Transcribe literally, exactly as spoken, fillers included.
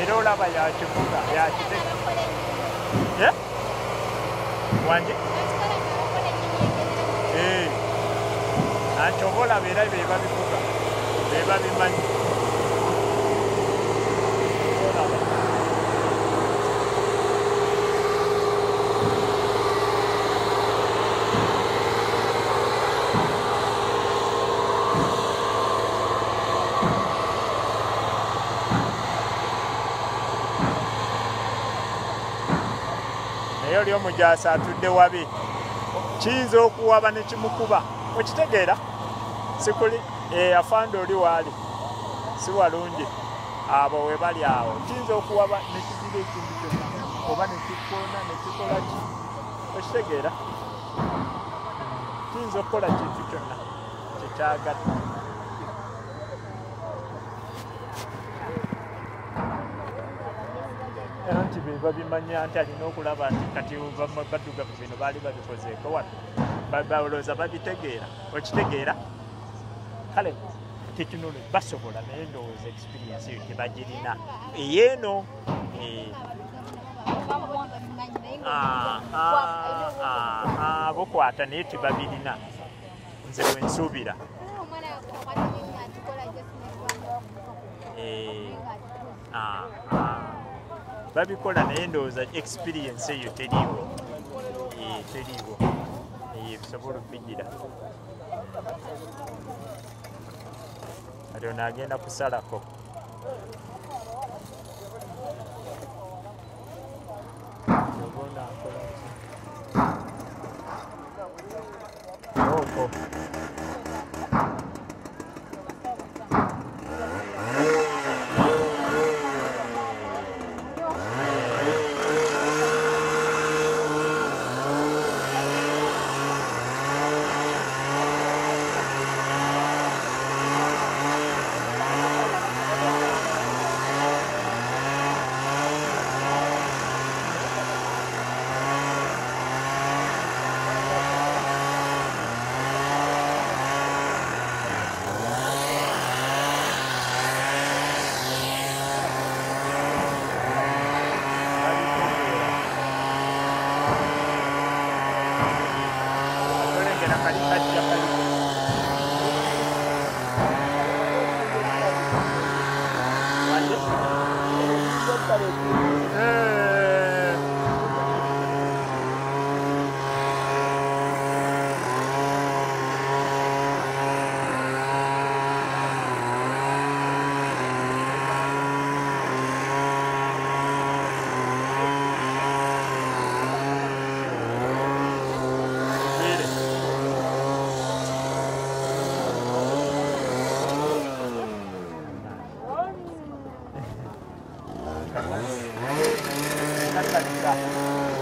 Irola by Yachiputa, Yachi. Yeah? One day. Hey, and Chobola Vera Beba Puka. Beba Biman. Mujasa atudde wabi kiyinza okuwaba ne kimukuba okitegeera sikuli afanda oli waali si walungi abo we bali awo kiyinza okuwaba ne kizira ekintu kyonna oba ne kikoona ne kikola ki okitegeera kiyinza okukola kintu kyonna kyetaagadde babimanya nti alina okulaba nti kati baddugavu bino baali babikozeeko wano balowooza babitegeera okitegeera kale tekinologi basobola naye ndowooza experience eyo tebagirina eyeeno bokwata naye tebabirina nze wensuubira babikola naye ndowooza experience eyo teriiwo teriiwo ebisobola okujjira kati ono agenda kusalako That's like that.